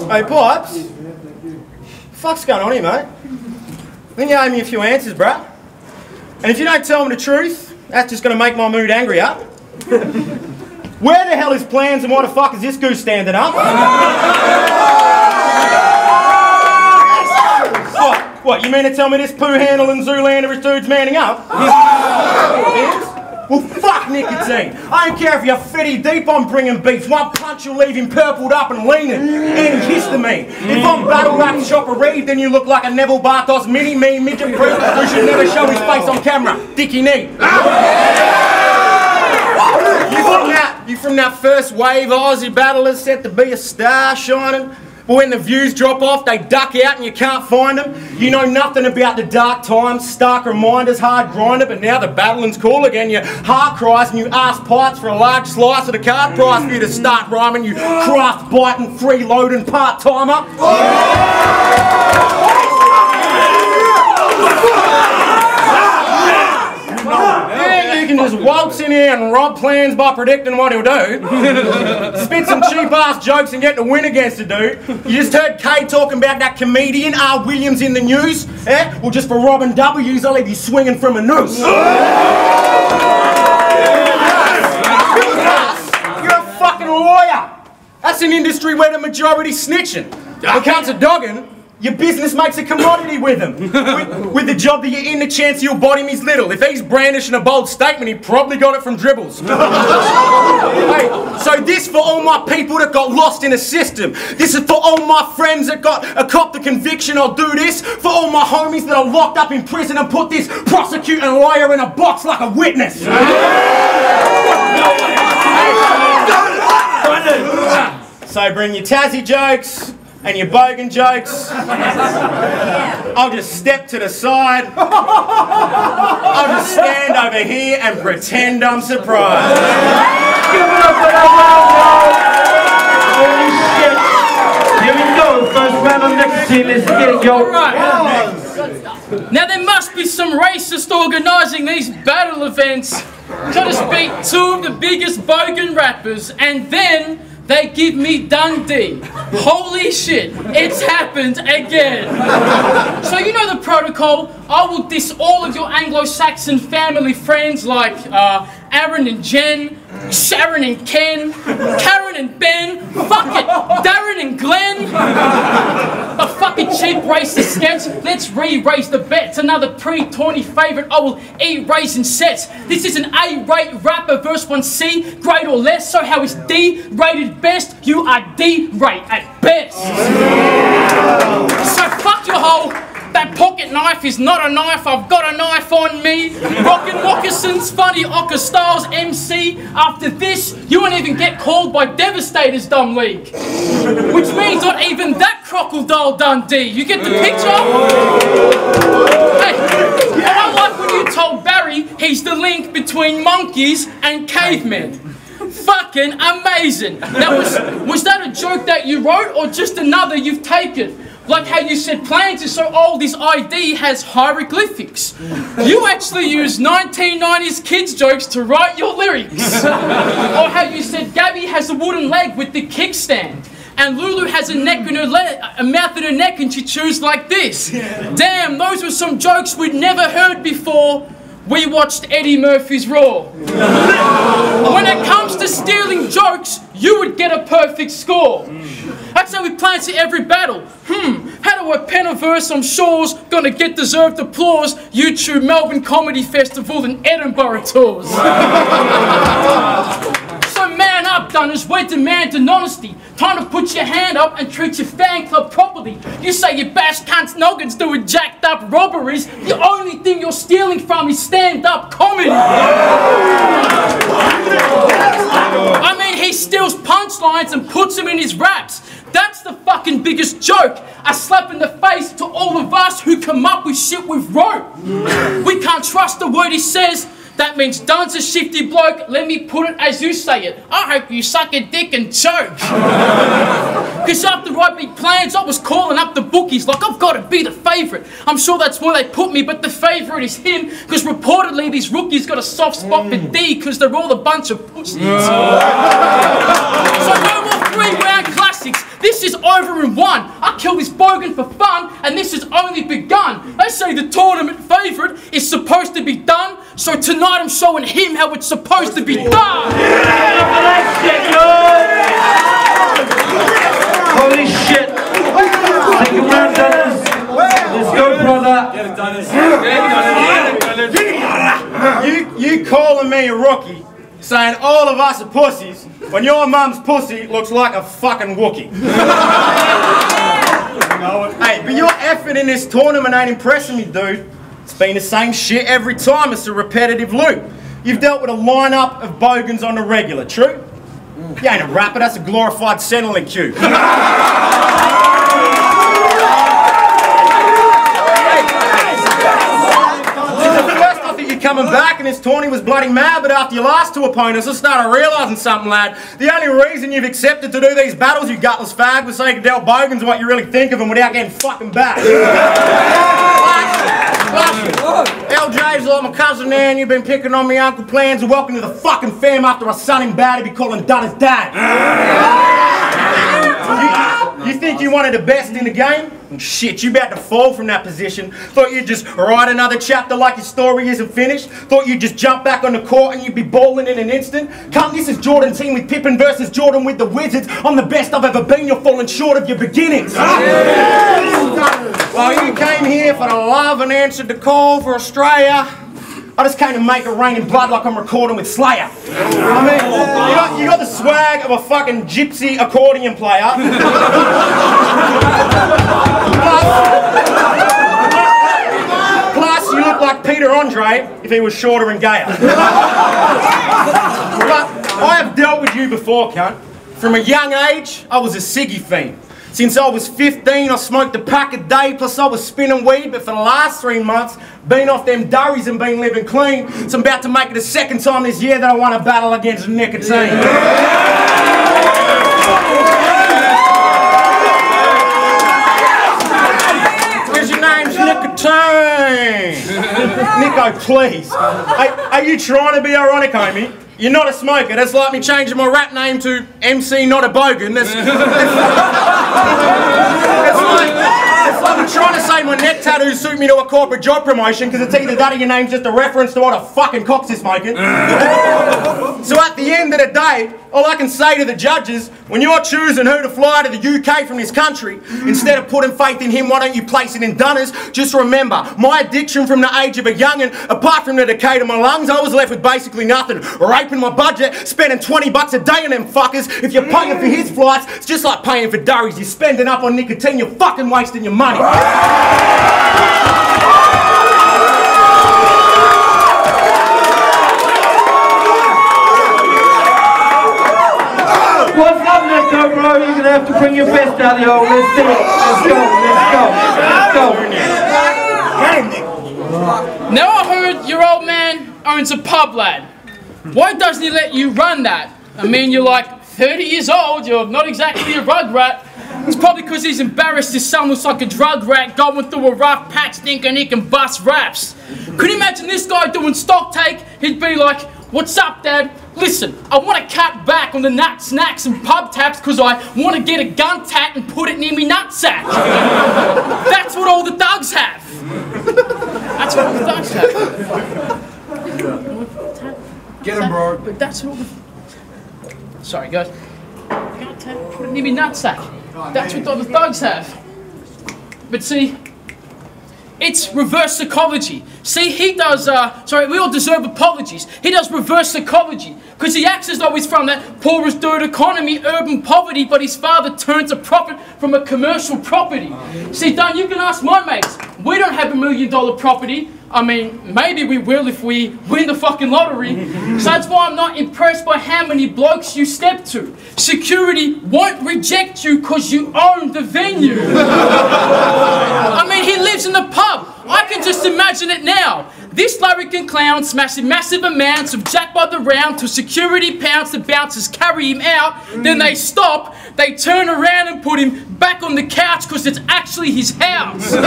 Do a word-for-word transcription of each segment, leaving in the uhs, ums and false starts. Hey, Pipes. Yes, yeah, thank you. Fuck's going on here, mate? Then you owe me a few answers, bruh. And if you don't tell me the truth, that's just going to make my mood angrier. Where the hell is Plans and why the fuck is this goose standing up? What? What, you mean to tell me this poo handle and Zoolander is dudes manning up? Well, fuck nicotine. I don't care if you're fitty deep, I'm bringing beef. One punch will leave him purpled up and leaning. Antihistamine. If I'm battle-wrapped Chopper Reeve, then you look like a Neville Bartos mini-me midget priest who should never show his face on camera. Dicky knee. You from that, you from that first wave Aussie battlers set to be a star shining? But when the views drop off, they duck out and you can't find them. You know nothing about the dark times, stark reminders, hard grinder, but now the battling's cool again. Your heart cries and you ask Pipes for a large slice of the card price for you to start rhyming, you craft biting, freeloading part-timer. Yeah, you can just waltz in here and rob Plans by predicting what he'll do. Spit some cheap-ass jokes and get the win against the dude. You just heard Kay talking about that comedian R. Williams in the news. Eh? Well, just for Robin W's, I'll leave you swinging from a noose. You're a fucking lawyer. That's an industry where the majority's snitching. When it comes to dogging, your business makes a commodity with him. With, with the job that you're in, the chance you'll body him is little. If he's brandishing a bold statement, he probably got it from dribbles. Hey, so this for all my people that got lost in a system. This is for all my friends that got a cop the conviction. I'll do this for all my homies that are locked up in prison and put this prosecuting lawyer in a box like a witness. So bring your Tassie jokes and your bogan jokes. I'll just step to the side. I'll just stand over here and pretend I'm surprised. Give it up for that round, guys! Here we go, first round on nicotine, let's get it, yo. Right. Now there must be some racist organising these battle events. Gotta speak two of the biggest bogan rappers, and then they give me Dundee. Holy shit, it's happened again. So you know the protocol. I will diss all of your Anglo-Saxon family friends like uh, Aaron and Jen, Sharon and Ken, Karen and Ben, fuck it, Darren and Glenn. A fucking cheap racist sketch. Let's re-raise the bets. Another pre-tawny favourite I will erase in sets. This is an A-rate rapper verse one C, grade or less. So how is D-rated best? You are D-rate at best. So fuck your whole that pocket knife is not a knife, I've got a knife on me. Rockin' moccasins, funny Ocker Styles M C. After this, you won't even get called by Devastators Dumb League. Which means not even that crocodile Dundee. You get the picture? Hey, I like when you told Barry he's the link between monkeys and cavemen. Fucking amazing. Now, was, was that a joke that you wrote or just another you've taken? Like how you said Plans is so old his I D has hieroglyphics. You actually use nineteen nineties kids jokes to write your lyrics. Or how you said Gabby has a wooden leg with the kickstand and Lulu has a neck in her le a mouth in her neck and she chews like this. Damn, those were some jokes we'd never heard before. We watched Eddie Murphy's Raw. When it comes to stealing jokes, you would get a perfect score. That's how we plan to every battle. Hmm, how do I pen a verse I'm sure's gonna get deserved applause? YouTube Melbourne Comedy Festival and Edinburgh tours. So man up, Dunners, we're demanding honesty. Time to put your hand up and treat your fan club properly. You say you bash cunts noggins doing jacked up robberies. The only thing you're stealing from is stand-up comedy. I mean, he steals punchlines and puts them in his raps. That's the fucking biggest joke. A slap in the face to all of us who come up with shit we've wrote. We can't trust the word he says. That means Dunn's a shifty bloke. Let me put it as you say it. I hope you suck a dick and choke. Because after I beat Plans, I was calling up the bookies like, I've got to be the favourite. I'm sure that's where they put me, but the favourite is him. Because reportedly, these rookies got a soft spot for D because they're all a bunch of pussies. So no more three round classics. This is over and all this bogan for fun, and this has only begun. They say the tournament favourite is supposed to be done, so tonight I'm showing him how it's supposed to be done. Holy shit! Second round done. Let's go, brother. Get it done. Get it done. You you calling me a rookie? Saying all of us are pussies when your mum's pussy looks like a fucking Wookiee. Hey, but your effort in this tournament ain't impressing me, dude. It's been the same shit every time. It's a repetitive loop. You've dealt with a lineup of bogans on the regular, true? You ain't a rapper, that's a glorified settling cue. Coming back and this tourney was bloody mad, but after your last two opponents, I started realising something, lad. The only reason you've accepted to do these battles, you gutless fag, was so you can tell bogans what you really think of them without getting fucking back. L J's like my cousin there, and you've been picking on me uncle plans, and welcome to the fucking fam after I son him bad to be calling done his dad. you, you think you wanted the best in the game? Shit, you about to fall from that position. Thought you'd just write another chapter like your story isn't finished. Thought you'd just jump back on the court and you'd be balling in an instant. Come, this is Jordan team with Pippen versus Jordan with the Wizards. I'm the best I've ever been. You're falling short of your beginnings. Yeah. Well, you came here for the love and answered the call for Australia. I just came to make it rain in blood like I'm recording with Slayer. I mean, you got, you got the swag of a fucking gypsy accordion player. Plus, plus, you look like Peter Andre if he was shorter and gayer. But I have dealt with you before, cunt. From a young age, I was a ciggy fiend. Since I was fifteen, I smoked a pack a day, plus I was spinning weed, but for the last three months, been off them durries and been living clean, so I'm about to make it the second time this year that I won a battle against nicotine. Yeah. Nico, please. Are, are you trying to be ironic, homie? You're not a smoker. That's like me changing my rap name to M C Not a Bogan. That's, that's, it's, like, it's like I'm trying to say my neck tattoos suit me to a corporate job promotion because it's either that or your name's just a reference to what a fucking cocks is smoking. So at the end of the day, all I can say to the judges, when you're choosing who to fly to the U K from this country, instead of putting faith in him, why don't you place it in Dunners? Just remember, my addiction from the age of a young'un, apart from the decay to my lungs, I was left with basically nothing. Raping my budget, spending twenty bucks a day on them fuckers. If you're paying for his flights, it's just like paying for durries. You're spending up on nicotine, you're fucking wasting your money. Bro, you're gonna have to bring your best out of the old. Let's do it. Let's go. Let's go. Let's go. Now I heard your old man owns a pub, lad. Why doesn't he let you run that? I mean, you're like thirty years old. You're not exactly a rug rat. It's probably because he's embarrassed his son looks like a drug rat going through a rough patch thinking he can bust raps. Could you imagine this guy doing stock take? He'd be like, "What's up, Dad? Listen, I want to cut back on the nut snacks and pub taps because I want to get a gun tat and put it near me nutsack." That's what all the thugs have. That's what all the thugs have. Get him, bro. But that's what all the... Sorry, guys. Gun tat, put it near me nutsack. That's what all the thugs have. But see... it's reverse psychology. See, he does, uh, sorry, we all deserve apologies. He does reverse psychology because he acts as though he's from that poorest dirt economy, urban poverty, but his father turns a profit from a commercial property. Oh. See, Don, you can ask my mates. We don't have a million dollar property. I mean, maybe we will if we win the fucking lottery. So that's why I'm not impressed by how many blokes you step to. Security won't reject you because you own the venue. I mean, he lives in the pub. I can just imagine it now. This Lyrican clown smashing massive amounts of Jack by the round till security pounds the bouncers carry him out. Mm. Then they stop, they turn around and put him back on the couch because it's actually his house. But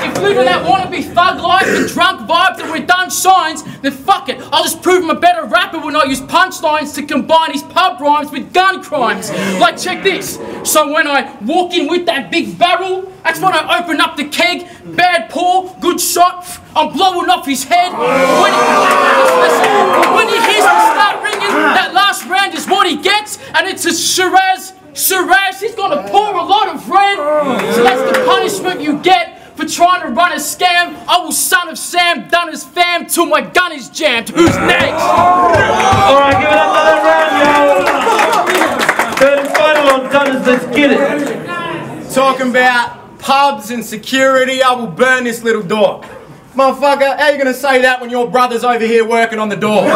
hey, if you live in that wannabe thug life and drunk vibes and we're done shines, then fuck it. I'll just prove I'm a better rapper when I use punchlines to combine his pub rhymes with gun crimes. Like, check this. So when I walk in with that big barrel, that's when I open up the keg. Bad paw, good shot. I'm blowing off his head. When he, when he hears me start ringing, that last round is what he gets, and it's a Shiraz. Shiraz, he's gonna pour a lot of red. So that's the punishment you get for trying to run a scam. I will son of Sam done his fam till my gun is jammed. Who's next? Alright, give it another round, y'all. Third and final on Dunners, let's get it. Talking about pubs and security, I will burn this little door. Motherfucker, how are you gonna say that when your brother's over here working on the door?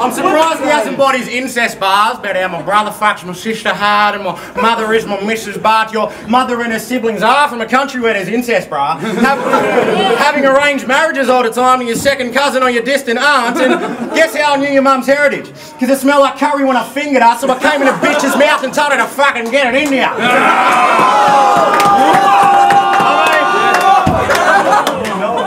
I'm surprised he hasn't bought his incest bars, but how my brother fucks my sister hard and my mother is my missus Bart. Your mother and her siblings are from a country where there's incest, brah. Having arranged marriages all the time and your second cousin or your distant aunt, and guess how I knew your mum's heritage? Because it smelled like curry when I fingered her, so I came in a bitch's mouth and told her to fucking get it in there.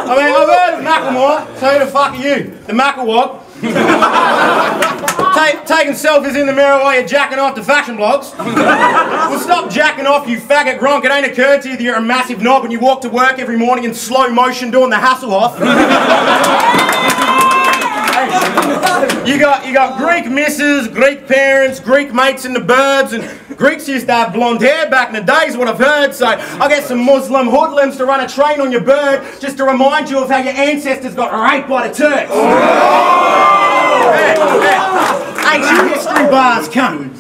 I mean, I've heard of Macklemore, so who the fuck are you? The Macklewog? Take, taking selfies in the mirror while you're jacking off to fashion blogs. Well, stop jacking off, you faggot gronk. It ain't occurred to you that you're a massive knob when you walk to work every morning in slow motion doing the hassle off. Hey, you got, you got Greek misses, Greek parents, Greek mates in the burbs, and Greeks used to have blonde hair back in the day is what I've heard, so I get some Muslim hoodlums to run a train on your bird just to remind you of how your ancestors got raped by the Turks. Ancient history bars, cunt.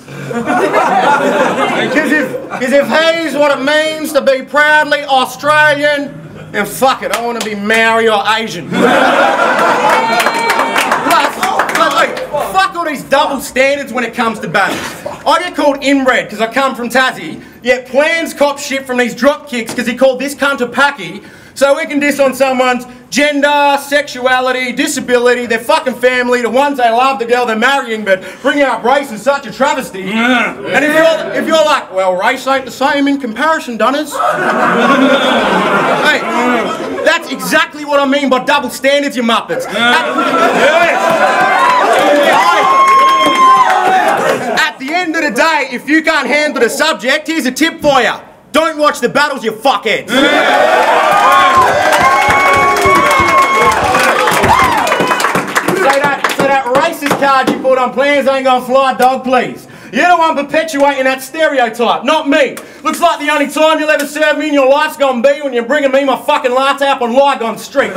Because if, if he's what it means to be proudly Australian, then fuck it, I want to be Maori or Asian. Fuck all these double standards when it comes to battles. I get called inbred because I come from Tassie, yet Plans cop shit from these drop kicks because he called this cunt a packy. So we can diss on someone's gender, sexuality, disability, their fucking family, the ones they love, the girl they're marrying, but bringing up race is such a travesty. Yeah. And if you're, if you're like, well, race ain't the same in comparison, Dunners. Hey, that's exactly what I mean by double standards, you muppets. Yeah. That, yes. At the end of the day, if you can't handle the subject, here's a tip for you. Don't watch the battles, you fuckheads. So that, so that racist card you put on Plans ain't gonna fly, dog, please. You're the one perpetuating that stereotype, not me. Looks like the only time you'll ever serve me in your life's gonna be when you're bringing me my fucking latte up on Lygon Street.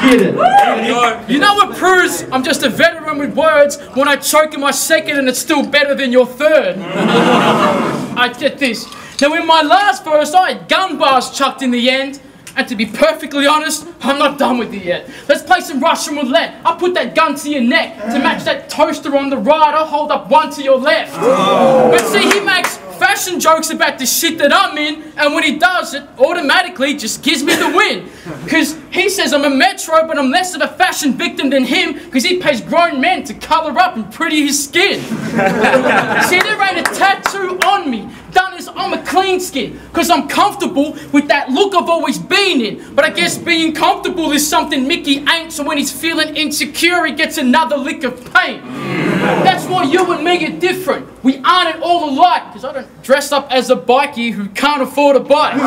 Get it. You know what proves I'm just a veteran with words? When I choke in my second and it's still better than your third. I get this. Now in my last verse I had gun bars chucked in the end, and to be perfectly honest, I'm not done with it yet. Let's play some Russian roulette. I'll put that gun to your neck. To match that toaster on the right, I'll hold up one to your left. Oh. But see, he makes fashion jokes about the shit that I'm in, and when he does, it automatically just gives me the win. Because he says I'm a metro, but I'm less of a fashion victim than him, because he pays grown men to colour up and pretty his skin. See, there ain't a tattoo on me. Dunners, I'm a clean skin, because I'm comfortable with that look I've always been in. But I guess being comfortable is something Mickey ain't, so when he's feeling insecure, he gets another lick of paint. That's why you and me are different. We aren't all alike, because I don't dress up as a bikey who can't afford a bike.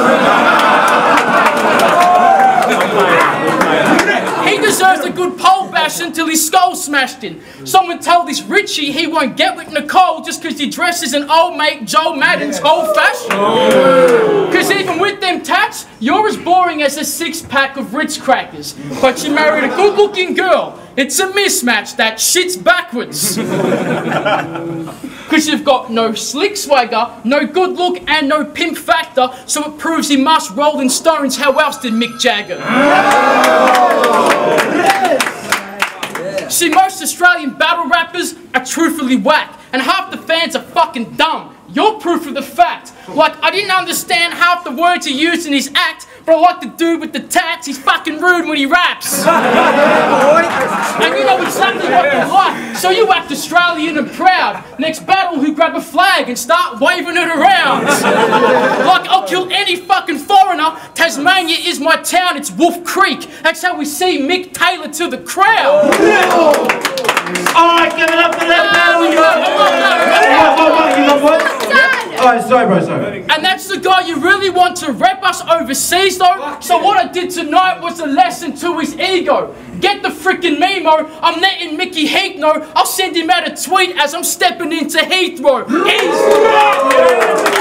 He deserves a good pole bash until his skull's smashed in. Someone tell this Richie he won't get with Nicole just because he dresses an old mate Joel Madden's whole fashion. Because even with them tats, you're as boring as a six-pack of Ritz crackers. But you married a good-looking girl. It's a mismatch. That shit's backwards. because you've got no slick swagger, no good look, and no pimp factor, so it proves he must roll in stones. How else did Mick Jagger? See, most Australian battle rappers are truthfully whack, and half the fans are fucking dumb. You're proof of the fact. Like, I didn't understand half the words he used in his act, but I like the dude with the tats. He's fucking rude when he raps. And you know exactly what you like, so you act Australian and proud. Next battle, who grab a flag and start waving it around. Like, I'll kill any fucking foreigner. Tasmania is my town. It's Wolf Creek. That's how we see Mick Taylor to the crowd. Alright, give it up for that battle. You got what? Alright, sorry bro, sorry. And that's the guy you really want to rep us overseas though. So what I did tonight was a lesson to his ego. Get the frickin' memo, I'm letting Mickey Heath know. I'll send him out a tweet as I'm stepping into Heathrow. Easy.